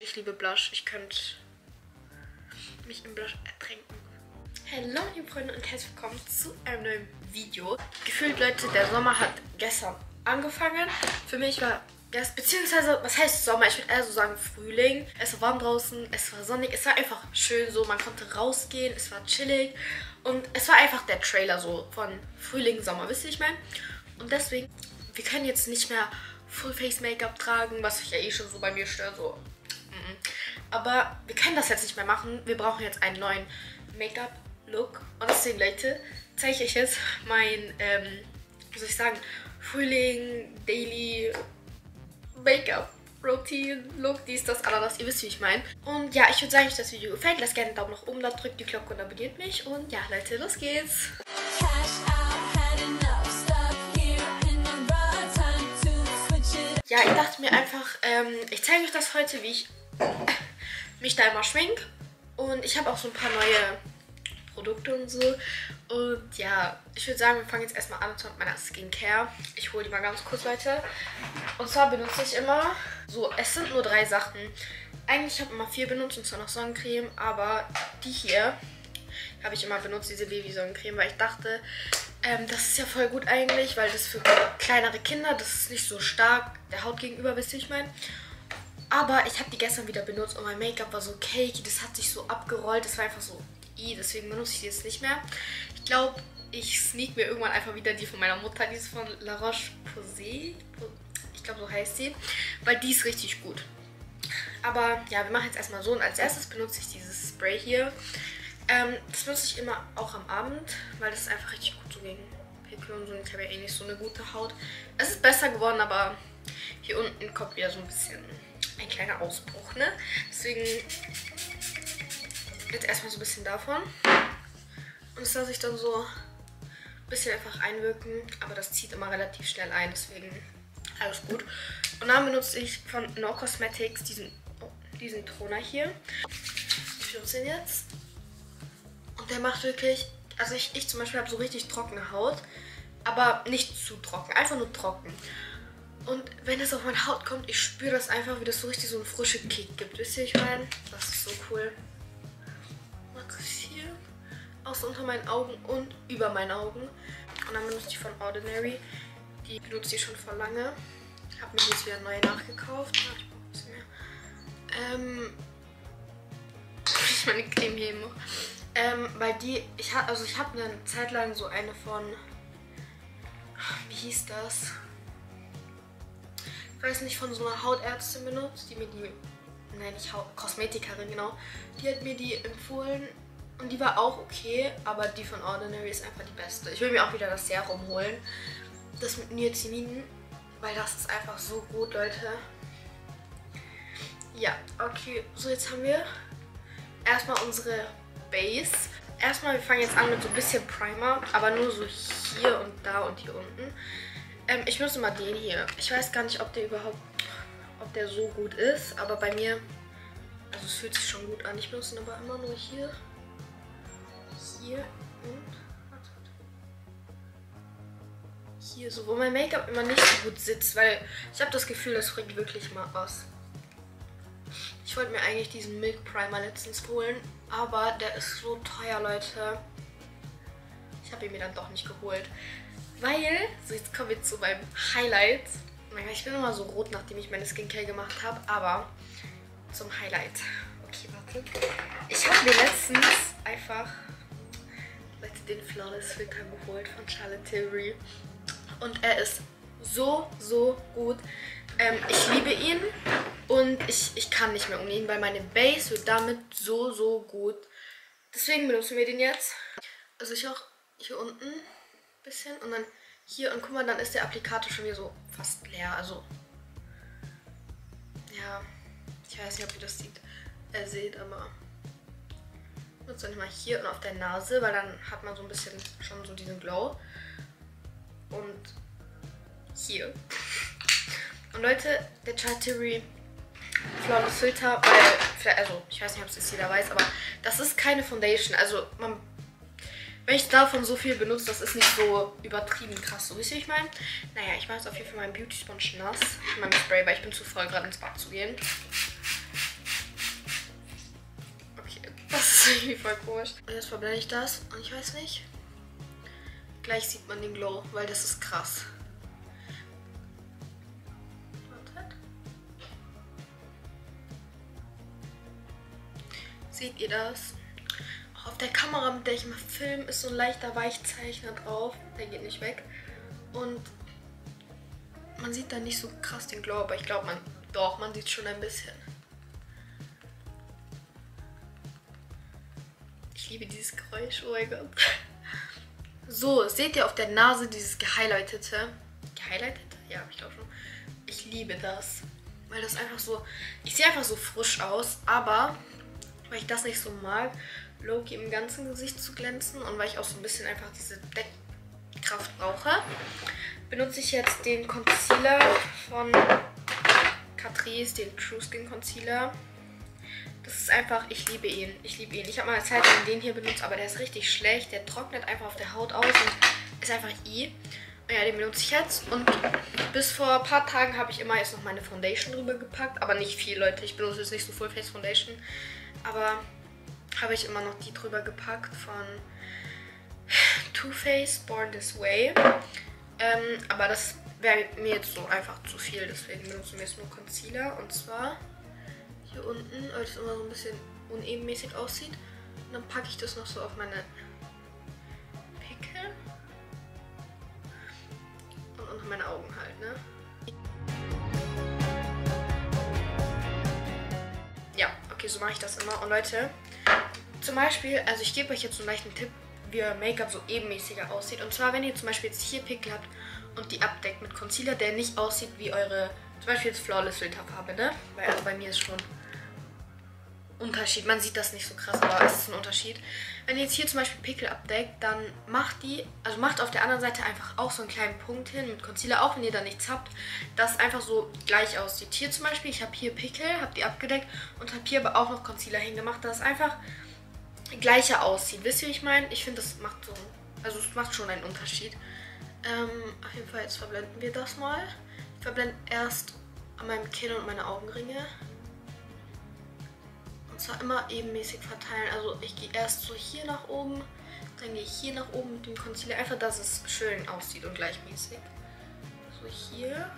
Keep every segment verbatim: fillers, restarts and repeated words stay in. Ich liebe Blush. Ich könnte mich im Blush ertränken. Hallo liebe Freunde und herzlich willkommen zu einem neuen Video. Gefühlt Leute, der Sommer hat gestern angefangen. Für mich war das, beziehungsweise, was heißt Sommer? Ich würde eher so sagen Frühling. Es war warm draußen, es war sonnig, es war einfach schön so. Man konnte rausgehen, es war chillig. Und es war einfach der Trailer so von Frühling, Sommer, wisst ihr, ich meine? Und deswegen, wir können jetzt nicht mehr Full Face Make-up tragen, was ich ja eh schon so bei mir stört, so. Aber wir können das jetzt nicht mehr machen. Wir brauchen jetzt einen neuen Make-up-Look. Und deswegen, Leute, zeige ich euch jetzt mein, ähm, wie soll ich sagen, Frühling-Daily-Make-up-Routine-Look. Dies, das, anderes. Ihr wisst, wie ich meine. Und ja, ich würde sagen, euch das Video gefällt. Lasst gerne einen Daumen nach oben da, drückt die Glocke und abonniert mich. Und ja, Leute, los geht's. Ja, ich dachte mir einfach, ähm, ich zeige euch das heute, wie ich mich da immer schminke. Und ich habe auch so ein paar neue Produkte und so. Und ja, ich würde sagen, wir fangen jetzt erstmal an mit meiner Skincare. Ich hole die mal ganz kurz, Leute. Und zwar benutze ich immer so, es sind nur drei Sachen. Eigentlich habe ich immer vier benutzt, und zwar noch Sonnencreme. Aber die hier habe ich immer benutzt, diese Baby-Sonnencreme, weil ich dachte, ähm, das ist ja voll gut eigentlich, weil das für kleinere Kinder, das ist nicht so stark der Haut gegenüber, wisst ihr, ich meine. Aber ich habe die gestern wieder benutzt und mein Make-up war so cakey, das hat sich so abgerollt, das war einfach so, i, deswegen benutze ich die jetzt nicht mehr. Ich glaube, ich sneak mir irgendwann einfach wieder die von meiner Mutter, die ist von La Roche-Posay, ich glaube so heißt sie, weil die ist richtig gut. Aber ja, wir machen jetzt erstmal so, und als erstes benutze ich dieses Spray hier. Ähm, das benutze ich immer auch am Abend, weil das ist einfach richtig gut so gegen Pickel und so. Ich habe ja eh nicht so eine gute Haut. Es ist besser geworden, aber hier unten kommt wieder so ein bisschen ein kleiner Ausbruch, ne? Deswegen jetzt erstmal so ein bisschen davon. Und das lasse ich dann so ein bisschen einfach einwirken, aber das zieht immer relativ schnell ein, deswegen alles gut. Und dann benutze ich von N A R S Cosmetics diesen, oh, diesen Toner hier. Ich benutze den jetzt. Der macht wirklich, also ich, ich zum Beispiel habe so richtig trockene Haut, aber nicht zu trocken, einfach nur trocken. Und wenn das auf meine Haut kommt, ich spüre das einfach, wie das so richtig so einen frischen Kick gibt, wisst ihr, ich meine? Das ist so cool. Mache ich hier aus unter meinen Augen und über meinen Augen. Und dann benutze ich von Ordinary, die benutze ich schon vor lange. Habe mir jetzt wieder neue nachgekauft. Ich brauche ein bisschen mehr. Ähm, ich meine Creme hier noch. Ähm, weil die, ich habe also ich hab eine Zeit lang so eine von, wie hieß das? Ich weiß nicht, von so einer Hautärztin benutzt, die mir die, nein, nicht Haut, Kosmetikerin, genau. Die hat mir die empfohlen und die war auch okay, aber die von Ordinary ist einfach die beste. Ich will mir auch wieder das Serum holen, das mit Niacin, weil das ist einfach so gut, Leute. Ja, okay, so jetzt haben wir erstmal unsere Base. Erstmal, wir fangen jetzt an mit so ein bisschen Primer, aber nur so hier und da und hier unten. Ähm, ich benutze mal den hier. Ich weiß gar nicht, ob der überhaupt, ob der so gut ist, aber bei mir, also es fühlt sich schon gut an. Ich benutze ihn aber immer nur hier, hier und hier, so, wo mein Make-up immer nicht so gut sitzt, weil ich habe das Gefühl, das rückt wirklich mal aus. Ich wollte mir eigentlich diesen Milk Primer letztens holen, aber der ist so teuer, Leute. Ich habe ihn mir dann doch nicht geholt. Weil, so jetzt kommen wir zu meinem Highlight. Ich bin immer so rot, nachdem ich meine Skincare gemacht habe, aber zum Highlight. Okay, warte. Ich habe mir letztens einfach, Leute, den Flawless Filter geholt von Charlotte Tilbury. Und er ist so, so gut. Ähm, ich liebe ihn. Und ich, ich kann nicht mehr um ihn, weil meine Base wird damit so, so gut. Deswegen benutzen wir den jetzt. Also ich auch hier unten ein bisschen und dann hier. Und guck mal, dann ist der Applikator schon wieder so fast leer. Also, ja, ich weiß nicht, ob ihr das sieht, äh, seht, aber ich benutze dann mal hier und auf der Nase, weil dann hat man so ein bisschen schon so diesen Glow. Und hier. Und Leute, der Charlotte Tilbury Flawless Filter, weil, also ich weiß nicht, ob es jetzt jeder weiß, aber das ist keine Foundation, also man, wenn ich davon so viel benutze, das ist nicht so übertrieben krass, so wisst ihr, ich meine? Naja, ich mache jetzt auf jeden Fall meinen Beauty Sponge nass, in meinem Spray, weil ich bin zu voll, gerade ins Bad zu gehen. irgendwie voll komisch. Und jetzt verblende ich das und ich weiß nicht. Gleich sieht man den Glow, weil das ist krass. Seht ihr das? Auch auf der Kamera, mit der ich mal filme, ist so ein leichter Weichzeichner drauf. Der geht nicht weg. Und man sieht da nicht so krass den Glow, aber ich glaube, man, doch, man sieht schon ein bisschen. Ich liebe dieses Geräusch, oh mein Gott. So, seht ihr auf der Nase dieses gehighlightete? Gehighlightete? Ja, ich glaube schon. Ich liebe das. Weil das einfach so, ich sehe einfach so frisch aus, aber weil ich das nicht so mag, Loki im ganzen Gesicht zu glänzen und weil ich auch so ein bisschen einfach diese Deckkraft brauche, benutze ich jetzt den Concealer von Catrice, den True Skin Concealer. Das ist einfach, ich liebe ihn, ich liebe ihn. Ich habe mal eine Zeit lang den hier benutzt, aber der ist richtig schlecht, der trocknet einfach auf der Haut aus und ist einfach i. Und ja, den benutze ich jetzt und bis vor ein paar Tagen habe ich immer jetzt noch meine Foundation drüber gepackt, aber nicht viel, Leute. Ich benutze jetzt nicht so Full Face Foundation. Aber habe ich immer noch die drüber gepackt von Too Faced Born This Way. Ähm, aber das wäre mir jetzt so einfach zu viel, deswegen benutzen wir jetzt nur Concealer. Und zwar hier unten, weil das immer so ein bisschen unebenmäßig aussieht. Und dann packe ich das noch so auf meine Pickel. Und unter meine Augen halt, ne? Okay, so mache ich das immer. Und Leute, zum Beispiel, also ich gebe euch jetzt so einen leichten Tipp, wie euer Make-up so ebenmäßiger aussieht. Und zwar, wenn ihr zum Beispiel jetzt hier Pickel habt und die abdeckt mit Concealer, der nicht aussieht wie eure, zum Beispiel jetzt Flawless Filterfarbe, ne? Weil also bei mir ist schon Unterschied. Man sieht das nicht so krass, aber es ist ein Unterschied. Wenn ihr jetzt hier zum Beispiel Pickel abdeckt, dann macht die, also macht auf der anderen Seite einfach auch so einen kleinen Punkt hin mit Concealer, auch wenn ihr da nichts habt, dass es einfach so gleich aussieht. Hier zum Beispiel, ich habe hier Pickel, habe die abgedeckt und habe hier aber auch noch Concealer hingemacht, dass es einfach gleicher aussieht. Wisst ihr, wie ich meine? Ich finde, das macht so, also es macht schon einen Unterschied. Ähm, auf jeden Fall, jetzt verblenden wir das mal. Ich verblende erst an meinem Kinn und meine Augenringe. Und zwar immer ebenmäßig verteilen, also ich gehe erst so hier nach oben, dann gehe ich hier nach oben mit dem Concealer, einfach dass es schön aussieht und gleichmäßig. So hier.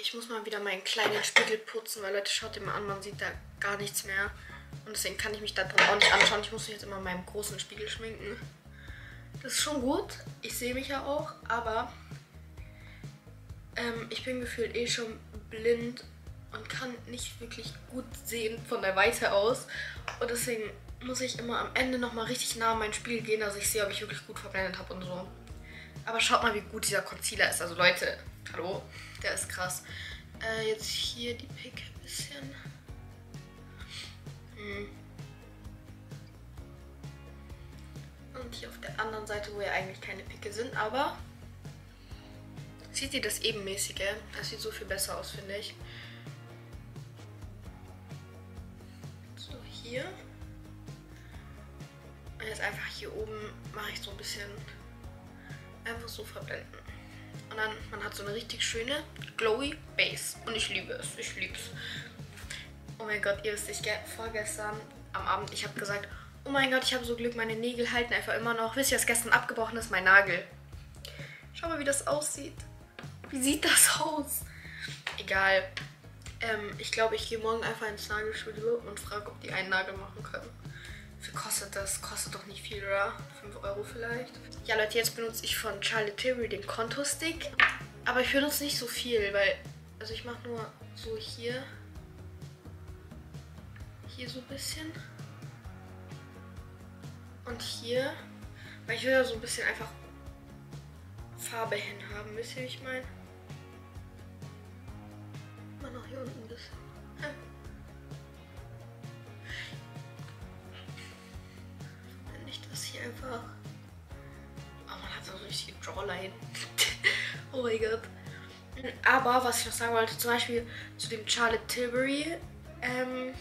Ich muss mal wieder meinen kleinen Spiegel putzen, weil Leute, schaut ihr mal an, man sieht da gar nichts mehr. Und deswegen kann ich mich da drin auch nicht anschauen, ich muss mich jetzt immer in meinem großen Spiegel schminken. Das ist schon gut, ich sehe mich ja auch, aber Ähm, ich bin gefühlt eh schon blind und kann nicht wirklich gut sehen von der Weite aus. Und deswegen muss ich immer am Ende nochmal richtig nah an mein Spiegel gehen, dass ich sehe, ob ich wirklich gut verblendet habe und so. Aber schaut mal, wie gut dieser Concealer ist. Also Leute, hallo, der ist krass. Äh, jetzt hier die Pickel ein bisschen. Hm. Und hier auf der anderen Seite, wo ja eigentlich keine Pickel sind, aber seht ihr das ebenmäßige? Das sieht so viel besser aus, finde ich. So, hier. Und jetzt einfach hier oben mache ich so ein bisschen einfach so verblenden. Und dann, man hat so eine richtig schöne, glowy Base. Und ich liebe es, ich liebe es. Oh mein Gott, ihr wisst nicht, vorgestern am Abend, ich habe gesagt, oh mein Gott, ich habe so Glück, meine Nägel halten einfach immer noch. Wisst ihr, was gestern abgebrochen ist? Mein Nagel. Schau mal, wie das aussieht. Wie sieht das aus? Egal. Ähm, ich glaube, ich gehe morgen einfach ins Nagelstudio und frage, ob die einen Nagel machen können. Wie viel kostet das? Kostet doch nicht viel, oder? fünf Euro vielleicht. Ja, Leute, jetzt benutze ich von Charlotte Tilbury den Kontostick. Aber ich benutze nicht so viel, weil, also ich mache nur so hier. Hier so ein bisschen. Und hier. Weil ich will ja so ein bisschen einfach Farbe hin haben, wisst ihr, wie ich meine? Mal noch hier unten ein bisschen. Wenn ich das hier einfach. Oh, man hat so richtig Jawline. Oh mein Gott. Aber was ich noch sagen wollte, zum Beispiel zu dem Charlotte Tilbury ähm,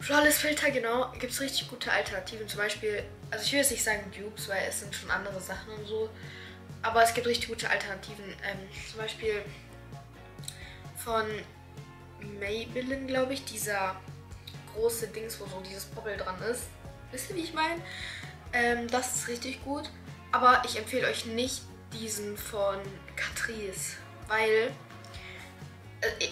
Flawless Filter, genau, gibt es richtig gute Alternativen. Zum Beispiel, also ich will jetzt nicht sagen Dupes, weil es sind schon andere Sachen und so. Aber es gibt richtig gute Alternativen. Ähm, zum Beispiel von Maybelline, glaube ich, dieser große Dings, wo so dieses Poppel dran ist. Wisst ihr, wie ich meine? Ähm, das ist richtig gut. Aber ich empfehle euch nicht diesen von Catrice, weil,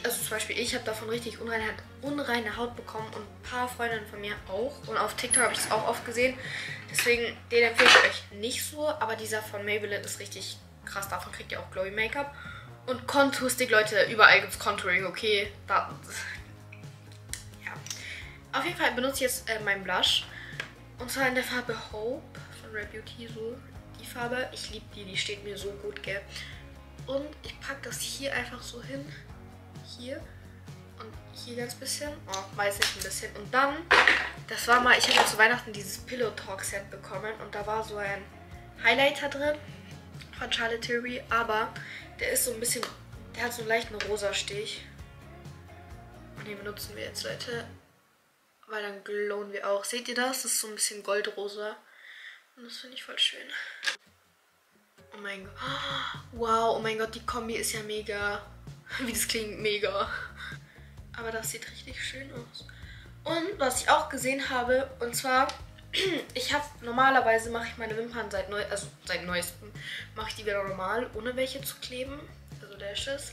also zum Beispiel ich habe davon richtig unreine, unreine Haut bekommen und ein paar Freundinnen von mir auch. Und auf TikTok habe ich das auch oft gesehen. Deswegen, den empfehle ich euch nicht so. Aber dieser von Maybelline ist richtig krass. Davon kriegt ihr auch Glowy Make-up. Und Contour-Stick, Leute, überall gibt es Contouring, okay? Da, ja. Auf jeden Fall benutze ich jetzt äh, meinen Blush. Und zwar in der Farbe Hope von Rare Beauty, so die Farbe. Ich liebe die, die steht mir so gut, gell? Und ich packe das hier einfach so hin. Hier. Und hier ganz bisschen. Oh, weiß nicht, ein bisschen. Und dann, das war mal, ich habe ja zu Weihnachten dieses Pillow Talk Set bekommen. Und da war so ein Highlighter drin von Charlotte Tilbury. Aber der ist so ein bisschen, der hat so einen leichten rosa Stich. Und den benutzen wir jetzt, Leute. Weil dann glowen wir auch. Seht ihr das? Das ist so ein bisschen goldrosa. Und das finde ich voll schön. Oh mein Gott. Wow, oh mein Gott, die Kombi ist ja mega. Wie das klingt, mega. Aber das sieht richtig schön aus. Und was ich auch gesehen habe, und zwar, ich habe, normalerweise mache ich meine Wimpern seit neu, also seit neuestem, mache ich die wieder normal, ohne welche zu kleben, also Lashes.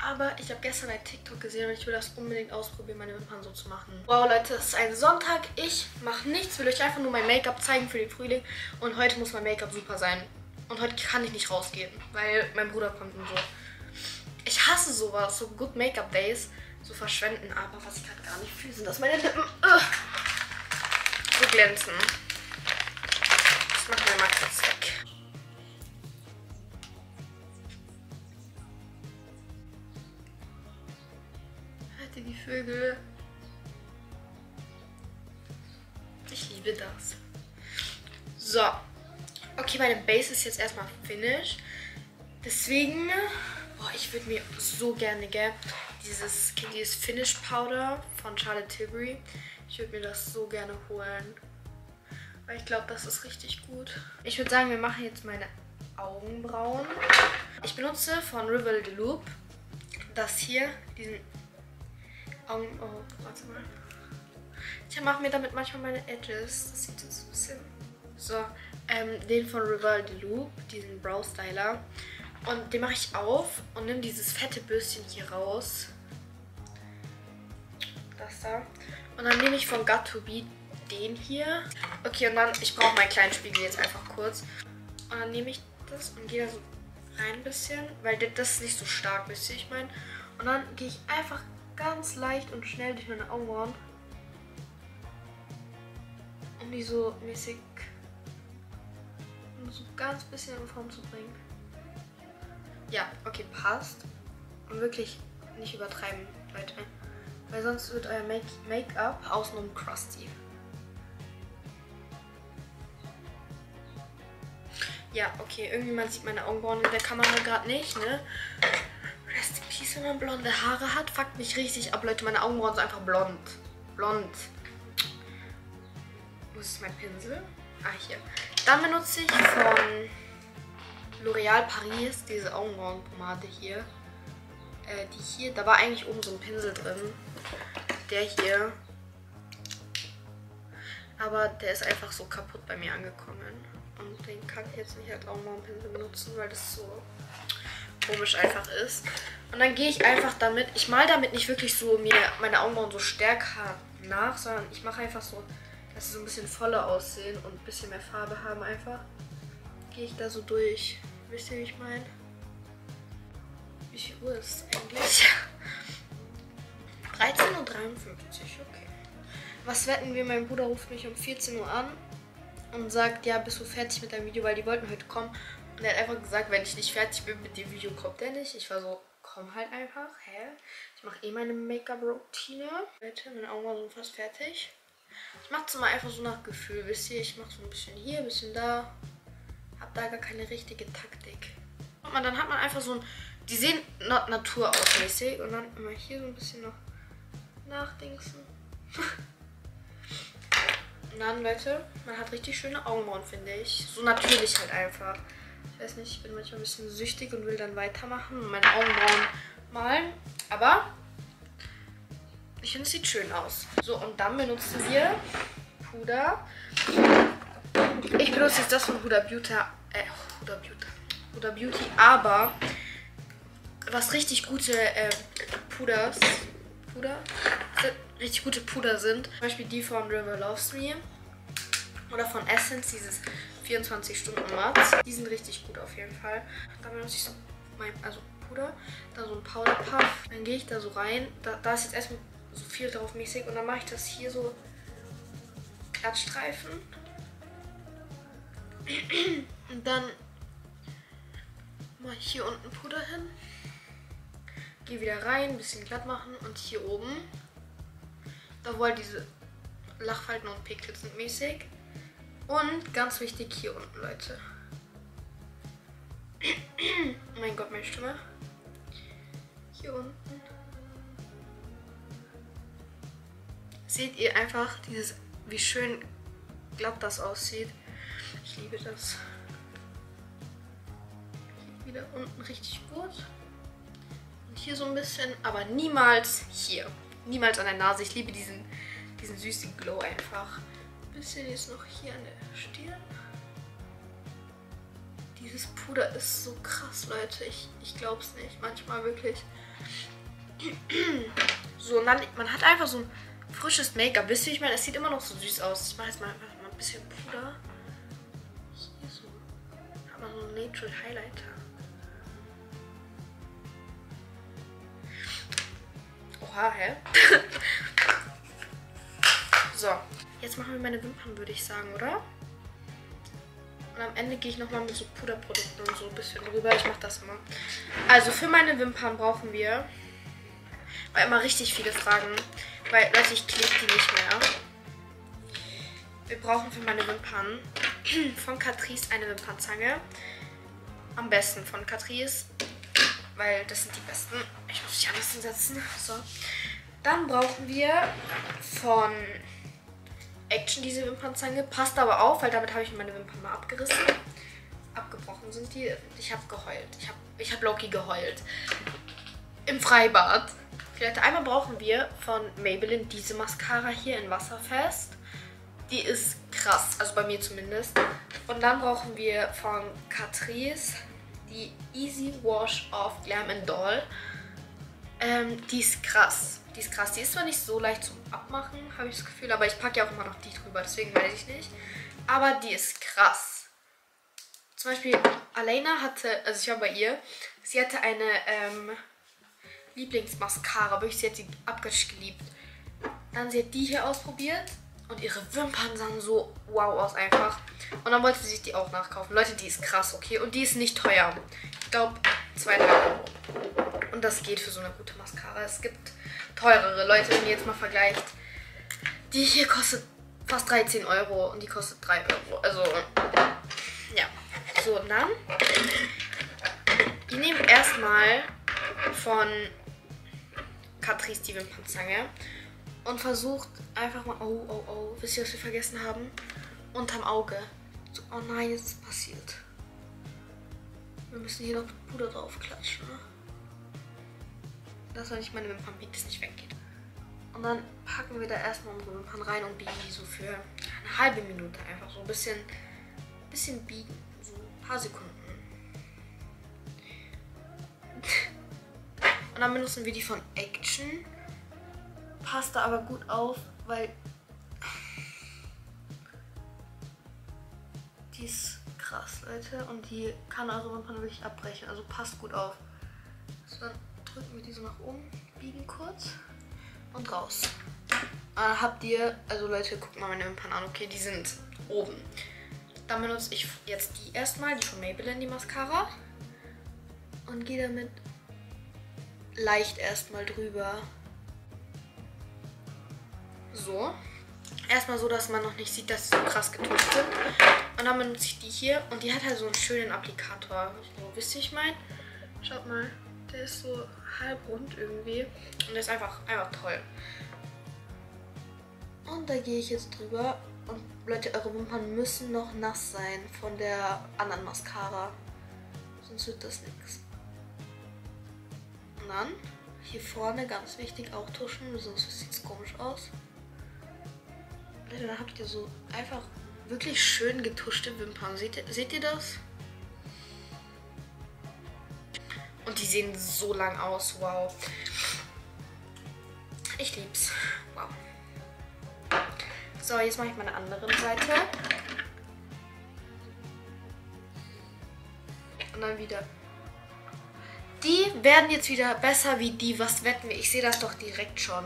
Aber ich habe gestern ein TikTok gesehen und ich will das unbedingt ausprobieren, meine Wimpern so zu machen. Wow, Leute, es ist ein Sonntag, ich mache nichts, will euch einfach nur mein Make-up zeigen für den Frühling. Und heute muss mein Make-up super sein. Und heute kann ich nicht rausgehen, weil mein Bruder kommt und so. Ich hasse sowas, so Good Make-up Days, so verschwenden, aber was ich gerade gar nicht fühle, sind dass meine Lippen uh, so glänzen. Das machen wir mal kurz weg. Hört ihr die Vögel? Ich liebe das. So. Okay, meine Base ist jetzt erstmal finished. Deswegen... Boah, ich würde mir so gerne, gell, dieses, dieses Finish Powder von Charlotte Tilbury. Ich würde mir das so gerne holen. Weil ich glaube, das ist richtig gut. Ich würde sagen, wir machen jetzt meine Augenbrauen. Ich benutze von Rivale de Loop das hier, diesen Augen... Oh, warte mal. Ich mache mir damit manchmal meine Edges. Das sieht jetzt ein bisschen... So, ähm, den von Rivale de Loop, diesen Brow Styler. Und den mache ich auf und nehme dieses fette Bürstchen hier raus. Das da. Und dann nehme ich von Got to Be den hier. Okay, und dann, ich brauche meinen kleinen Spiegel jetzt einfach kurz. Und dann nehme ich das und gehe da so rein ein bisschen, weil das ist nicht so stark, wisst ihr, ich meine. Und dann gehe ich einfach ganz leicht und schnell durch meine Augenbrauen, um die so mäßig, um so ganz bisschen in Form zu bringen. Ja, okay, passt. Und wirklich nicht übertreiben, Leute. Weil sonst wird euer Make-up außenrum crusty. Ja, okay, irgendwie man sieht meine Augenbrauen in der Kamera gerade nicht, ne? Rest in Peace, wenn man blonde Haare hat. Fuckt mich richtig ab, Leute. Meine Augenbrauen sind einfach blond. Blond. Wo ist mein Pinsel? Ah, hier. Dann benutze ich von... L'Oreal Paris, diese Augenbrauenpomade hier. Äh, die hier, da war eigentlich oben so ein Pinsel drin. Der hier. Aber der ist einfach so kaputt bei mir angekommen. Und den kann ich jetzt nicht als Augenbrauenpinsel benutzen, weil das so komisch einfach ist. Und dann gehe ich einfach damit, ich male damit nicht wirklich so mir meine Augenbrauen so stärker nach, sondern ich mache einfach so, dass sie so ein bisschen voller aussehen und ein bisschen mehr Farbe haben einfach. Gehe ich da so durch. Wisst ihr, wie ich meine? Wie viel Uhr ist es eigentlich? dreizehn Uhr dreiundfünfzig, okay. Was wetten wir? Mein Bruder ruft mich um vierzehn Uhr an und sagt, ja, bist du fertig mit deinem Video, weil die wollten heute kommen. Und er hat einfach gesagt, wenn ich nicht fertig bin mit dem Video, kommt er nicht. Ich war so, komm halt einfach. Hä? Ich mache eh meine Make-up-Routine. Leute, meine Augen sind fast fertig. Ich mache es mal einfach so nach Gefühl, wisst ihr? Ich mache so ein bisschen hier, ein bisschen da. Hab da gar keine richtige Taktik. Und man, dann hat man einfach so ein... Die sehen not Natur aus, mäßig. Und dann immer hier so ein bisschen noch nachdingsen. Und dann, Leute, man hat richtig schöne Augenbrauen, finde ich. So natürlich halt einfach. Ich weiß nicht, ich bin manchmal ein bisschen süchtig und will dann weitermachen und meine Augenbrauen malen. Aber Ich finde, es sieht schön aus. So, und dann benutzen wir Puder. Ich benutze jetzt das von Huda Beauty. Äh, Huda Beauty. Huda Beauty, aber was richtig gute äh, Puders. Puder? Richtig gute Puder sind. Zum Beispiel die von River Loves Me. Oder von Essence, dieses vierundzwanzig Stunden Matt. Die sind richtig gut auf jeden Fall. Dann benutze ich so mein, also Puder. Dann so ein Powder Puff. Dann gehe ich da so rein. Da, da ist jetzt erstmal so viel drauf mäßig. Und dann mache ich das hier so Klatschstreifen. Und dann mache ich hier unten Puder hin. Gehe wieder rein, ein bisschen glatt machen. Und hier oben, da wo halt diese Lachfalten und Pickel sind mäßig. Und ganz wichtig hier unten, Leute. Oh mein Gott, meine Stimme. Hier unten. Seht ihr einfach dieses, wie schön glatt das aussieht. Ich liebe das. Geht wieder unten richtig gut. Und hier so ein bisschen, aber niemals hier. Niemals an der Nase. Ich liebe diesen, diesen süßen Glow einfach. Bisschen jetzt noch hier an der Stirn. Dieses Puder ist so krass, Leute. Ich, ich glaube es nicht. Manchmal wirklich. So, und dann, man hat einfach so ein frisches Make-up. Wisst ihr, ich meine, es sieht immer noch so süß aus. Ich mache jetzt mal, mal ein bisschen Puder. Hier so. Aber so ein Natural Highlighter. Oha, hä? So. Jetzt machen wir meine Wimpern, würde ich sagen, oder? Und am Ende gehe ich nochmal mit so Puderprodukten und so ein bisschen drüber. Ich mache das immer. Also für meine Wimpern brauchen wir weil immer richtig viele Fragen, weil Leute, ich klebe die nicht mehr. Wir brauchen für meine Wimpern von Catrice eine Wimpernzange. Am besten von Catrice, weil das sind die besten. Ich muss die anders hinsetzen. So. Dann brauchen wir von Action diese Wimpernzange, passt aber auf, weil damit habe ich meine Wimpern mal abgerissen. Abgebrochen sind die. Ich habe geheult. Ich habe ich hab Loki geheult. Im Freibad. Vielleicht einmal brauchen wir von Maybelline diese Mascara hier in Wasserfest. Die ist krass, also bei mir zumindest. Und dann brauchen wir von Catrice die Easy Wash Off Glam and Doll. Ähm, die ist krass. Die ist krass. Die ist zwar nicht so leicht zum Abmachen, habe ich das Gefühl, aber ich packe ja auch immer noch die drüber, deswegen weiß ich nicht. Aber die ist krass. Zum Beispiel, Alena hatte, also ich war bei ihr, sie hatte eine ähm, Lieblingsmascara, wirklich, sie hat die abgöttisch geliebt. Dann sie hat die hier ausprobiert und ihre Wimpern sahen so wow aus einfach. Und dann wollte sie sich die auch nachkaufen. Leute, die ist krass, okay? Und die ist nicht teuer. Ich glaube, zwei Euro. Und das geht für so eine gute Mascara. Es gibt teurere. Leute, wenn ihr jetzt mal vergleicht, die hier kostet fast dreizehn Euro und die kostet drei Euro. Also, ja. So, und dann, ich nehme erstmal von Catrice die Wimpernzange und versucht einfach mal, oh, oh, oh, wisst ihr, was wir vergessen haben? Unterm Auge. So, oh nein, jetzt ist es passiert. Wir müssen hier noch Puder drauf klatschen, ne? Dass ich meine Wimpern biegt, das nicht weggeht. Und dann packen wir da erstmal unsere Wimpern rein und biegen die so für eine halbe Minute einfach so ein bisschen, bisschen biegen, so ein paar Sekunden. Und dann benutzen wir die von Action. Passt da aber gut auf, weil die ist krass, Leute, und die kann eure Wimpern wirklich abbrechen. Also passt gut auf. So, dann drücken wir die so nach oben, biegen kurz und raus. Dann habt ihr, also Leute, guckt mal meine Wimpern an, okay, die sind oben. Dann benutze ich jetzt die erstmal, die von Maybelline, die Mascara. Und gehe damit leicht erstmal drüber. So. Erstmal so, dass man noch nicht sieht, dass sie so krass getötet sind. Und dann benutze ich die hier und die hat halt so einen schönen Applikator. So, wisst ihr, ich meine? Schaut mal. Der ist so halb rund irgendwie. Und der ist einfach, einfach toll. Und da gehe ich jetzt drüber. Und Leute, eure Wimpern müssen noch nass sein von der anderen Mascara. Sonst wird das nichts. Und dann Hier vorne ganz wichtig auch tuschen, sonst sieht es komisch aus. Und dann habt ihr so einfach wirklich schön getuschte Wimpern. Seht, seht ihr das? Und die sehen so lang aus. Wow. Ich lieb's. Wow. So, jetzt mache ich meine andere Seite. Und dann wieder. Die werden jetzt wieder besser wie die, was wetten wir? Ich sehe das doch direkt schon.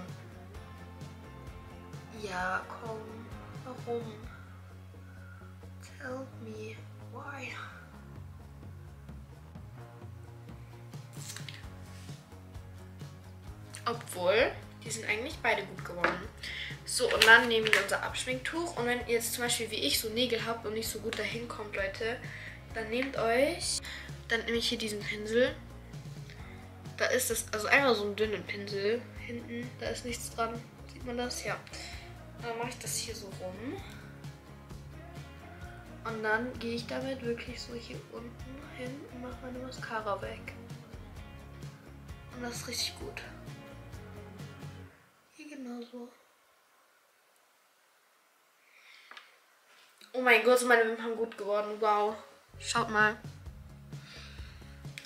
Ja, komm. Warum? Tell me why. Obwohl, die sind eigentlich beide gut geworden. So, und dann nehmen wir unser Abschminktuch. Und wenn ihr jetzt zum Beispiel wie ich so Nägel habt und nicht so gut dahin kommt, Leute, dann nehmt euch... Dann nehme ich hier diesen Pinsel. Da ist das, also einmal so einen dünnen Pinsel hinten, da ist nichts dran. Sieht man das? Ja. Dann mache ich das hier so rum. Und dann gehe ich damit wirklich so hier unten hin und mache meine Mascara weg. Und das ist richtig gut. Hier genauso. Oh mein Gott, sind meine Wimpern gut geworden. Wow. Schaut mal.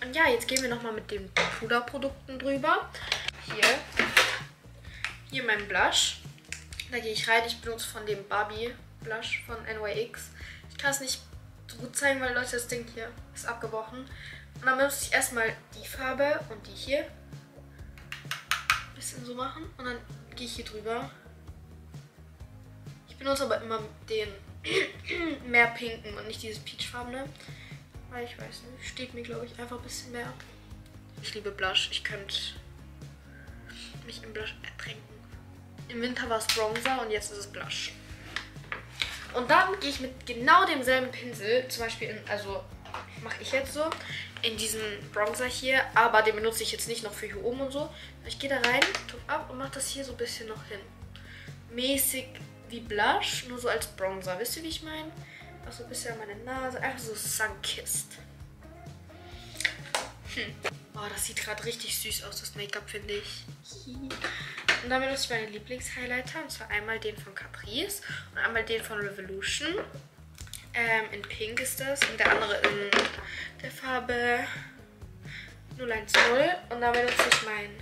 Und ja, jetzt gehen wir nochmal mit den Puderprodukten drüber. Hier. Hier mein Blush. Da gehe ich rein. Ich benutze von dem Barbie Blush von N Y X. Ich kann es nicht so gut zeigen, weil Leute, das Ding hier ist abgebrochen. Und dann benutze ich erstmal die Farbe und die hier. Ein bisschen so machen. Und dann gehe ich hier drüber. Ich benutze aber immer den mehr pinken und nicht dieses peachfarbene. Weil ich weiß nicht, steht mir glaube ich einfach ein bisschen mehr. Ich liebe Blush. Ich könnte mich im Blush ertränken. Im Winter war es Bronzer und jetzt ist es Blush. Und dann gehe ich mit genau demselben Pinsel, zum Beispiel, in, also mache ich jetzt so, in diesen Bronzer hier, aber den benutze ich jetzt nicht noch für hier oben und so. Ich gehe da rein, top ab und mache das hier so ein bisschen noch hin. Mäßig wie Blush, nur so als Bronzer. Wisst ihr, wie ich meine? Auch so ein bisschen an meine Nase, einfach so sunkissed. Hm. Boah, das sieht gerade richtig süß aus, das Make-up, finde ich. Und dann benutze ich meine Lieblingshighlighter, und zwar einmal den von Catrice und einmal den von Revolution. Ähm, in Pink ist das und der andere in der Farbe null eins null. Und dann benutze ich meinen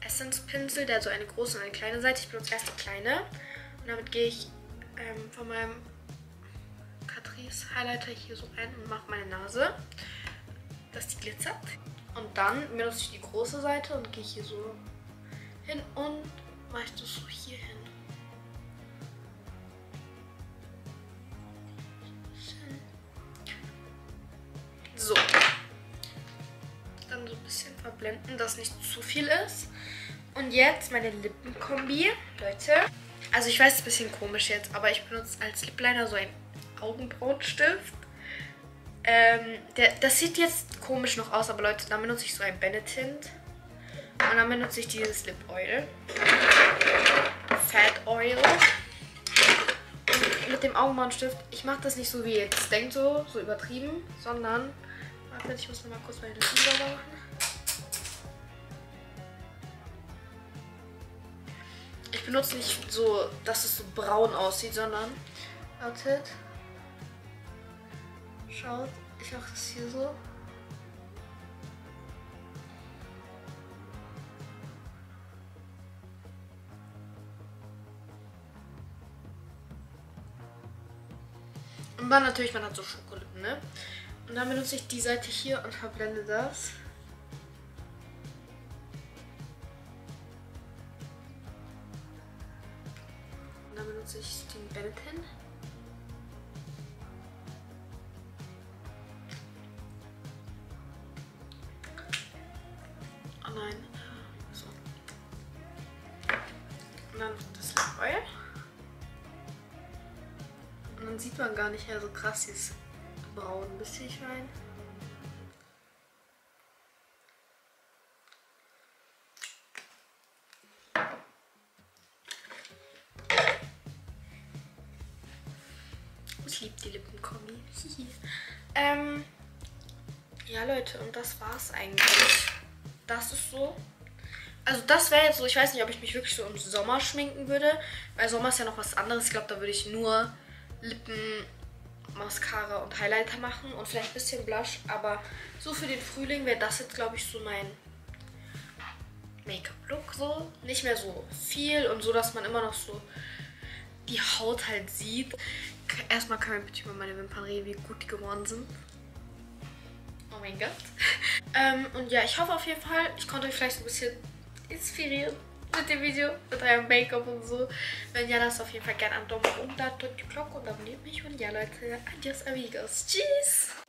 Essence-Pinsel, der hat so eine große und eine kleine Seite. Ich benutze erst die kleine und damit gehe ich ähm, von meinem Catrice Highlighter hier so rein und mache meine Nase, dass die glitzert. Und dann benutze ich die große Seite und gehe hier so hin und mache das so hier hin. So. Dann so ein bisschen verblenden, dass nicht zu viel ist. Und jetzt meine Lippenkombi, Leute. Also ich weiß, es ist ein bisschen komisch jetzt, aber ich benutze als Lip-Liner so ein Augenbrauenstift. Ähm, der, das sieht jetzt komisch noch aus, aber Leute, dann benutze ich so ein Benetint. Und dann benutze ich dieses Lip Oil. Fat Oil. Und mit dem Augenbrauenstift, ich mache das nicht so wie ihr jetzt denkt, so, so übertrieben, sondern... Warte, ich muss nochmal kurz meine Lippen sauber machen. Ich benutze nicht so, dass es so braun aussieht, sondern... Wartet. Schaut, ich mache das hier so. Und dann natürlich, man hat so Schokolippen, ne? Und dann benutze ich die Seite hier und verblende das. Und dann benutze ich den Benetint. Oh nein. So. Und dann das Lip Oil. Und dann sieht man gar nicht mehr so krass dieses Braun, wisst ihr, ich meine. Ich liebe die Lippenkombi. ähm, ja Leute, und das war's eigentlich. Das ist so. Also das wäre jetzt so, ich weiß nicht, ob ich mich wirklich so im Sommer schminken würde. Weil Sommer ist ja noch was anderes. Ich glaube, da würde ich nur Lippen, Mascara und Highlighter machen und vielleicht ein bisschen Blush. Aber so für den Frühling wäre das jetzt, glaube ich, so mein Make-up-Look. So nicht mehr so viel und so, dass man immer noch so die Haut halt sieht. Erstmal können wir ein bisschen über meine Wimpern reden, wie gut die geworden sind. Oh mein Gott. ähm, und ja, ich hoffe auf jeden Fall, ich konnte euch vielleicht ein bisschen inspirieren mit dem Video, mit eurem Make-up und so. Wenn ja, lasst auf jeden Fall gerne einen Daumen hoch da, drückt die Glocke und abonniert mich. Und ja, Leute, adios amigos. Tschüss!